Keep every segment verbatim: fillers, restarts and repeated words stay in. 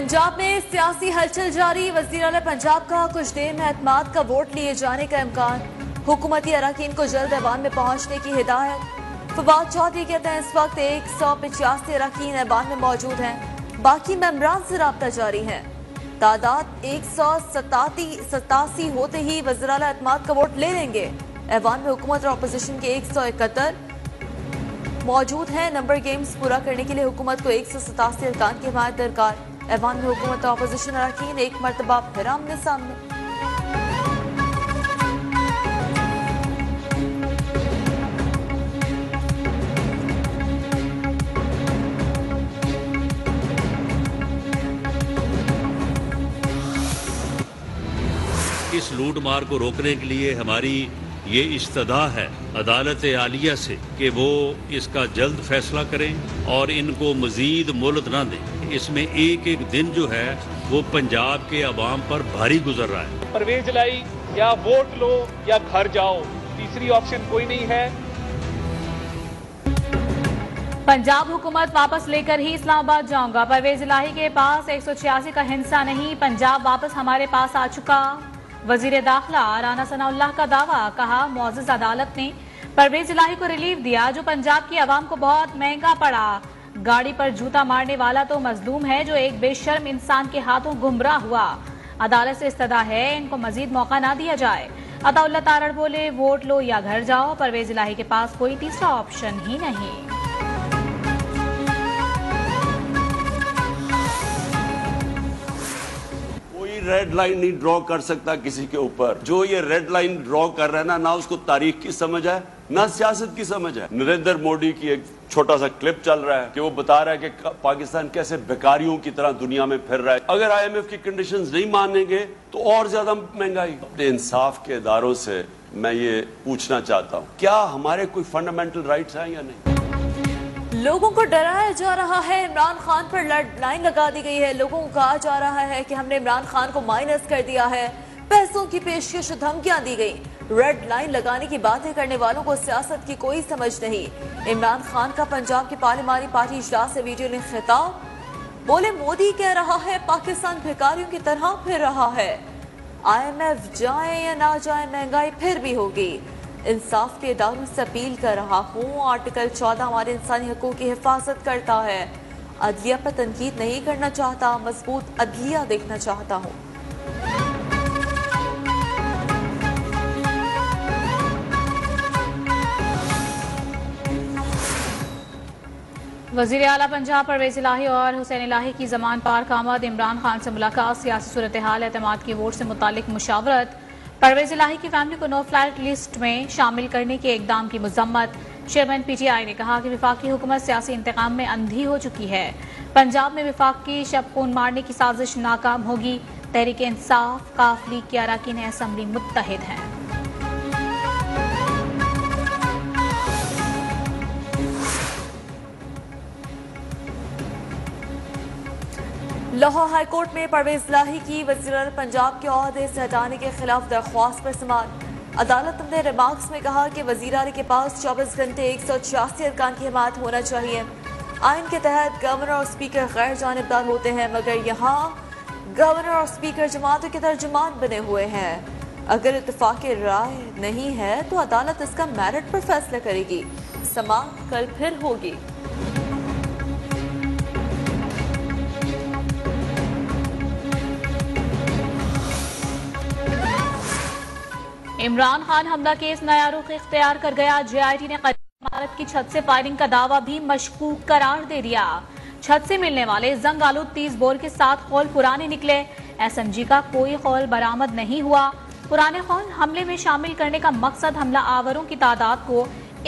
पंजाब में सियासी हलचल जारी। वज़ीर आला पंजाब का कुछ देर में एतमाद का वोट लिए जाने का इम्कान। हुकूमती अरकान को जल्द ऐवान में पहुंचने की हिदायत। फवाद चौधरी कहते हैं इस वक्त एक सौ पचासी अरकान ऐवान में मौजूद हैं, बाकी मेंबरान से रब्ता जारी है। तादाद एक सौ सतासी होते ही वज़ीर आला एतमाद का वोट ले लेंगे। ऐवान में हुकूमत और अपोजिशन के एक सौ इकहत्तर मौजूद हैं। नंबर गेम्स पूरा करने के लिए हुकूमत को एक सौ सतासी अरकान की हिमायत दरकार। ऐवान में हुकूमत और अपोजिशन अरकान एक मरतबा फिर आमने सामने। इस लूटमार को रोकने के लिए हमारी ये इस्तदा है अदालत आलिया से कि वो इसका जल्द फैसला करें और इनको मजीद मोहलत ना दें। इसमें एक एक दिन जो है वो पंजाब के अवाम पर भारी गुजर रहा है। परवेज इलाही, या वोट लो या घर जाओ, तीसरी ऑप्शन कोई नहीं है। पंजाब हुकूमत वापस लेकर ही इस्लामाबाद जाऊंगा। परवेज इलाही के पास एक सौ छियासी का हिंसा नहीं, पंजाब वापस हमारे पास आ चुका। वजीर दाखिला राना सनाउल्लाह का दावा, कहा मोअज़्ज़ज़ अदालत ने परवेज इलाही को रिलीफ दिया जो पंजाब की आवाम को बहुत महंगा पड़ा। गाड़ी पर जूता मारने वाला तो मजलूम है जो एक बेशर्म इंसान के हाथों गुमराह हुआ। अदालत से इस्तदा है इनको मजीद मौका ना दिया जाए। अताउल्लाह तारड़ बोले वोट लो या घर जाओ, परवेज इलाही के पास कोई तीसरा ऑप्शन ही नहीं। रेड लाइन नहीं ड्रॉ कर सकता किसी के ऊपर। जो ये रेड लाइन ड्रॉ कर रहा है ना ना उसको तारीख की समझ है ना सियासत की समझ है। नरेंद्र मोदी की एक छोटा सा क्लिप चल रहा है कि वो बता रहा है कि पाकिस्तान कैसे बेकारियों की तरह दुनिया में फिर रहा है। अगर आईएमएफ की कंडीशंस नहीं मानेंगे तो और ज्यादा महंगाई। अपने इंसाफ के इदारों से मैं ये पूछना चाहता हूँ, क्या हमारे कोई फंडामेंटल राइट्स हैं या नहीं? लोगों को डराया जा रहा है। इमरान खान पर रेड लाइन लगा दी गई है। लोगों को कहा जा रहा है कि हमने इमरान खान को माइनस कर दिया है। पैसों की पेशकश, धमकियां दी गई। रेड लाइन लगाने की बातें करने वालों को सियासत की कोई समझ नहीं। इमरान खान का पंजाब की पार्लियामानी पार्टी इजलास से वीडियो में खिताब, बोले मोदी कह रहा है पाकिस्तान भिखारियों की तरह फिर रहा है। आई एम एफ जाए या ना जाए महंगाई फिर भी होगी। इंसाफ के दारों से अपील कर रहा हूँ, आर्टिकल चौदह हमारे इंसानी हकूक की हिफाजत करता है। अदलिया पर तनकीद नहीं करना चाहता, मजबूत अदलिया देखना चाहता हूँ। वजीर आला पंजाब परवेज इलाही और हुसैन इलाही की जमान पार कामद। इमरान खान से मुलाकात, सियासी सूरत हाल, एतमाद की वोट से मुतालिक मुशावरत। परवेज इलाही की फैमिली को नो फ्लाइट लिस्ट में शामिल करने के इकदाम की मजम्मत। चेयरमैन पीटीआई ने कहा कि विफाकी हुकूमत सियासी इंतकाम में अंधी हो चुकी है। पंजाब में विफाकी शब खून मारने की साजिश नाकाम होगी। तहरीक इंसाफ काफ लीग के अरकान असेंबली मुत्तहिद हैं। लाहौर हाईकोर्ट में परवेज इलाही की वज़ीर पंजाब के ओहदे से हटाने के खिलाफ दरख्वास्त पर सुनवाई। अदालत ने रिमार्क्स में कहा कि वज़ीर आला के पास चौबीस घंटे एक सौ छियासी अरकान की हिमायत होना चाहिए। आइन के तहत गवर्नर और स्पीकर गैर जानिबदार होते हैं, मगर यहाँ गवर्नर और स्पीकर जमातों के तर्जुमान बने हुए हैं। अगर इतफाक राय नहीं है तो अदालत इसका मेरिट पर फैसला करेगी। समाअत कल फिर होगी। इमरान खान हमला केस नया रुख इख्तियार कर गया। जेआईटी ने इमारत की छत से फायरिंग का दावा भी मशकूक करार दे दिया। छत से मिलने वाले जंग आलूद तीस बोर के साथ खौल पुराने निकले। एसएमजी का कोई खौल बरामद नहीं हुआ। पुराने खौल हमले में शामिल करने का मकसद हमला आवरों की तादाद को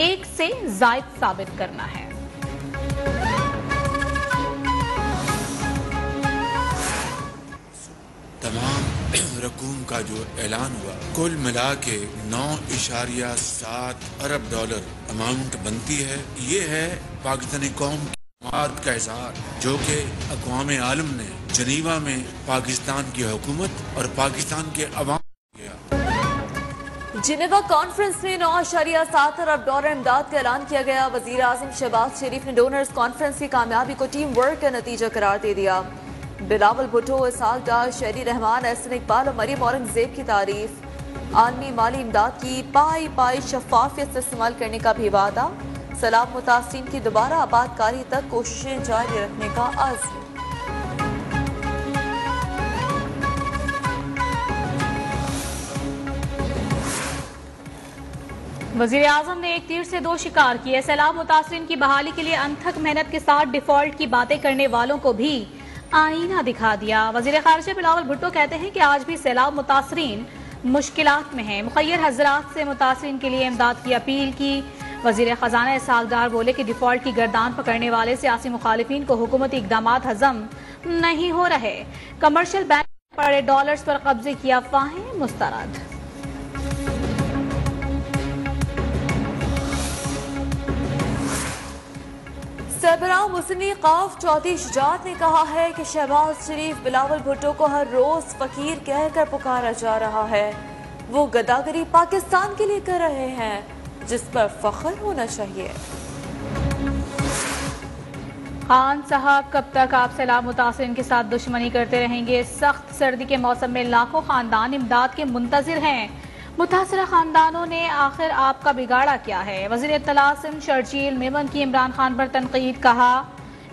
एक से जायद साबित करना है। रकूम का जो ऐलान हुआ, कुल मिला के नौ इशारिया सात अरब डॉलर अमाउंट बनती है। ये है पाकिस्तानी कौम की मात का इजहार जो कि अक़वामे आलम ने जनीवा में पाकिस्तान की हुकूमत और पाकिस्तान के अवाम किया। जिनेवा कॉन्फ्रेंस में नौ इशारिया सात अरब डॉलर इमदाद का ऐलान किया गया। वज़ीर आज़म शहबाज शरीफ ने डोनर्स कॉन्फ्रेंस की कामयाबी को टीम वर्क का नतीजा करार दे दिया। बिलावल भुट्टो, इसहाकडार, शेरी रहमान, एहसन इकबाल और मरीम औरंगजेब की तारीफ। आलमी माली इमदाद की पाई पाई शफाफियत से इस्तेमाल करने का भी वादा। सलाम मुतासिन की दोबारा आबादकारी तक कोशिशें जारी रखने का आज़म। वज़ीर आज़म ने एक तीर से दो शिकार किए। सैलाब मुतासरीन की बहाली के लिए अनथक मेहनत के साथ डिफॉल्ट की बातें करने वालों को भी आईना दिखा दिया। वज़ीर ख़ारिजा बिलावल भुट्टो कहते हैं कि आज भी सैलाब मुतासरीन मुश्किलात में हैं। मुखैर हजरात से मुतासरीन के लिए इमदाद की अपील की। वज़ीर ख़जाना इसहाकडार बोले कि डिफॉल्ट की गर्दान पकड़ने वाले सियासी मुखालिफिन को हुकूमती इकदामात हजम नहीं हो रहे। कमर्शल बैंक पर डॉलर्स पर कब्जे की अफवाहें मुस्तरद। सरबराह मुस्लिम लीग ख़ाफ चौधरी शुजात ने कहा है कि शहबाज शरीफ बिलावल भुट्टो को हर रोज फकीर कहकर पुकारा जा रहा है। वो गदागरी पाकिस्तान के लिए कर रहे हैं जिस पर फख्र होना चाहिए। खान साहब कब तक आप सैलाब मुतासरीन के साथ दुश्मनी करते रहेंगे। सख्त सर्दी के मौसम में लाखों खानदान इमदाद के मुंतजिर हैं। मुतासरा खानदानों ने आखिर आपका बिगाड़ा क्या है। वज़ीर इत्तला सिंध शर्जील मेमन की इमरान खान पर तनकीद। कहा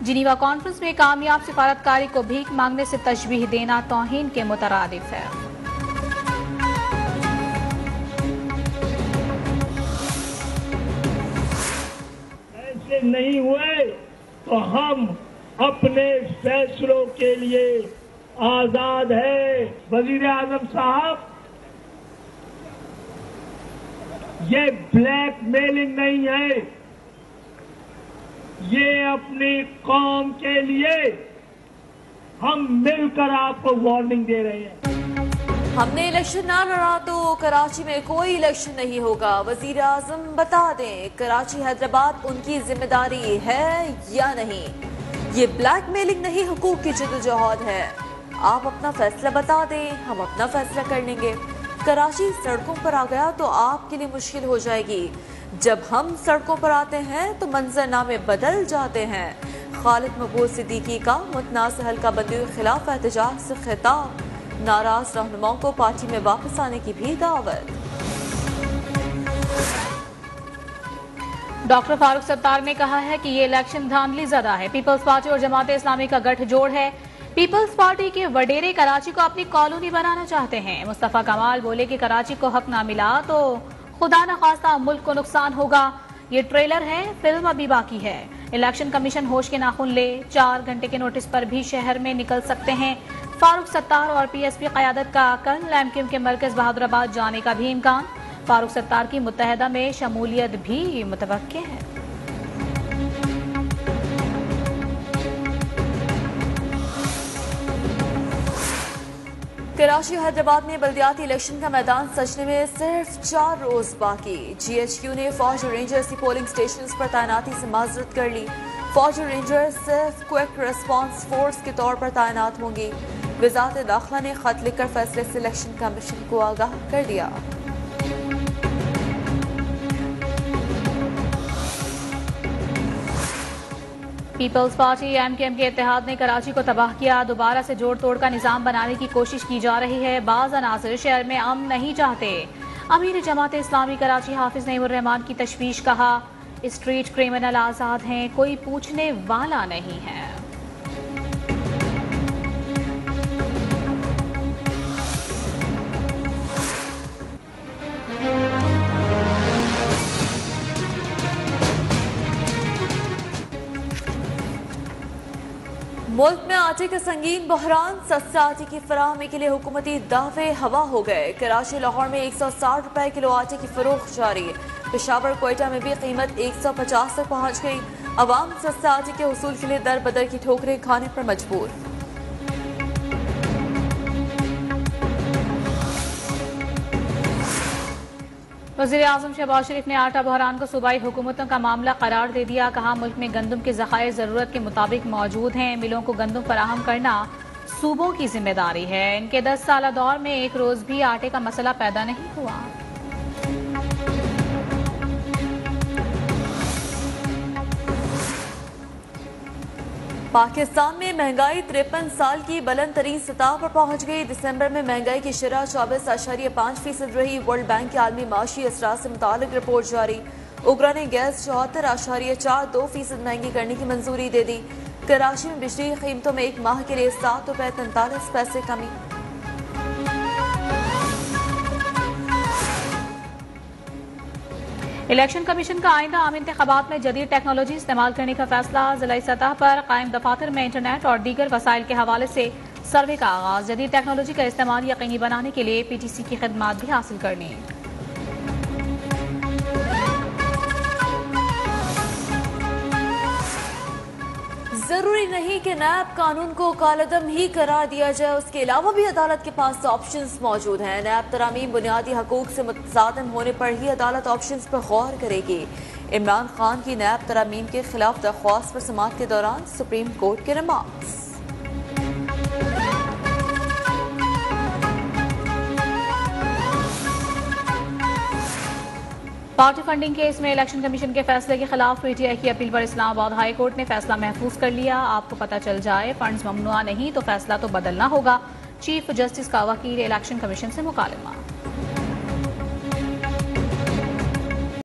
जिनीवा कॉन्फ्रेंस में कामयाब सिफारतकारी को भीख मांगने से तशबीह देना तौहीन के मुतरादिफ है। ऐसे नहीं हुए तो हम अपने फैसलों के लिए आजाद है। वज़ीर आज़म साहब ये ब्लैक मेलिंग नहीं है, ये अपनी कौम के लिए हम मिलकर आपको वार्निंग दे रहे हैं। हमने इलेक्शन ना लड़ा तो कराची में कोई इलेक्शन नहीं होगा। वजीर आजम बता दें कराची हैदराबाद उनकी जिम्मेदारी है या नहीं। ये ब्लैक मेलिंग नहीं, हुकूक की जदोजहद है। आप अपना फैसला बता दें, हम अपना फैसला कर लेंगे। कराची सड़कों पर आ गया तो आपके लिए मुश्किल हो जाएगी। जब हम सड़कों पर आते हैं तो मंजरनामे बदल जाते हैं। खालिद मकबूल सिद्दीकी का मुतनाज़ हल्का बंदियों के खिलाफ एहतजाज से खिताब। नाराज रहनुमाओं को पार्टी में वापस आने की भी दावत। डॉक्टर फारूक सत्तार ने कहा है कि ये इलेक्शन धांधली ज़दा है। पीपल्स पार्टी और जमात इस्लामी का गठजोड़ है। पीपल्स पार्टी के वडेरे कराची को अपनी कॉलोनी बनाना चाहते हैं। मुस्तफ़ा कमाल बोले कि कराची को हक ना मिला तो खुदा न खास्ता मुल्क को नुकसान होगा। ये ट्रेलर है, फिल्म अभी बाकी है। इलेक्शन कमीशन होश के नाखून ले। चार घंटे के नोटिस पर भी शहर में निकल सकते हैं। फारूक सत्तार और पीएसपी क़यादत का कल एमक्यूएम के मरकज़ बहादुराबाद जाने का भी इम्कान। फारूक सत्तार की मुत्तहदा में शमूलियत भी मुतवक्के है। कराची हैदराबाद में बल्दियाती इलेक्शन का मैदान सजने में सिर्फ चार रोज बाकी। जीएचक्यू ने फौज रेंजर्स की पोलिंग स्टेशंस पर तैनाती से माजरत कर ली। फौज रेंजर्स सिर्फ क्विक रिस्पांस फोर्स के तौर पर तैनात होंगी। वजारत दाखिला ने खत लिखकर फैसले से इलेक्शन कमीशन को आगाह कर दिया। पीपल्स पार्टी एमक्यूएम के इत्तेहाद ने कराची को तबाह किया। दोबारा से जोड़ तोड़ का निज़ाम बनाने की कोशिश की जा रही है। बाज़ अनासर शहर में अमन नहीं चाहते। अमीर जमात इस्लामी कराची हाफिज नईम रहमान की तशवीश। कहा स्ट्रीट क्रिमिनल आज़ाद हैं, कोई पूछने वाला नहीं है। मुल्क में आटे का संगीन बहरान। सस्ता आटे की फराहमी के लिए हुकूमती दावे हवा हो गए। कराची लाहौर में एक सौ साठ रुपए किलो आटे की फरोख्त जारी। पेशावर क्वेटा में भी कीमत एक सौ पचास तक पहुँच गई। अवाम सस्ता आटे के हसूल के लिए दर बदर की ठोकरें खाने पर मजबूर। वज़ीर आज़म शहबाज शरीफ ने आटा बहरान को सूबाई हुकूमतों का मामला करार दे दिया। कहा मुल्क में गंदम के ज़ख़ायर ज़रूरत के मुताबिक मौजूद हैं। मिलों को गंदम फराहम करना सूबों की जिम्मेदारी है। इनके दस साल दौर में एक रोज़ भी आटे का मसला पैदा नहीं हुआ। पाकिस्तान में महंगाई तिरपन साल की बुलंद तरीन सतह पर पहुंच गई। दिसंबर में महंगाई की शरह चौबीस आशारिया पाँच फीसद रही। वर्ल्ड बैंक के आलमी माशी असरा से मुतालिक रिपोर्ट जारी। उग्रा ने गैस चौहत्तर आशारिया चार दो फीसद महंगी करने की मंजूरी दे दी। कराची में बिजली कीमतों में एक माह के लिए सात रुपये तैंतालीस पैसे कमी। इलेक्शन कमीशन का आइंदा आम इंतखाबात में जदीद टेक्नोलॉजी इस्तेमाल करने का फैसला। जिला सतह पर कायम दफातर में इंटरनेट और दीगर वसाइल के हवाले से सर्वे का आगाज। जदीद टेक्नोलॉजी का इस्तेमाल यकीनी बनाने के लिए पीटीसी की खिदमात भी हासिल करनी। जरूरी नहीं कि नैब कानून को कालदम ही करार दिया जाए, उसके अलावा भी अदालत के पास ऑप्शंस मौजूद हैं। नैब तरामीम बुनियादी हकूक से मुतज़ादन होने पर ही अदालत ऑप्शंस पर गौर करेगी। इमरान खान की नैब तरामीम के खिलाफ दरख्वास्त पर सुनवाई के दौरान सुप्रीम कोर्ट के रिमार्क्स। पार्टी फंडिंग केस में इलेक्शन कमीशन के फैसले के खिलाफ पीटीआई की अपील पर इस्लामाबाद हाई कोर्ट ने फैसला महफूज कर लिया। आपको पता चल जाए फंड्स ममनुआ नहीं तो फैसला तो बदलना होगा। चीफ जस्टिस का वकील इलेक्शन कमीशन से मुकालमा।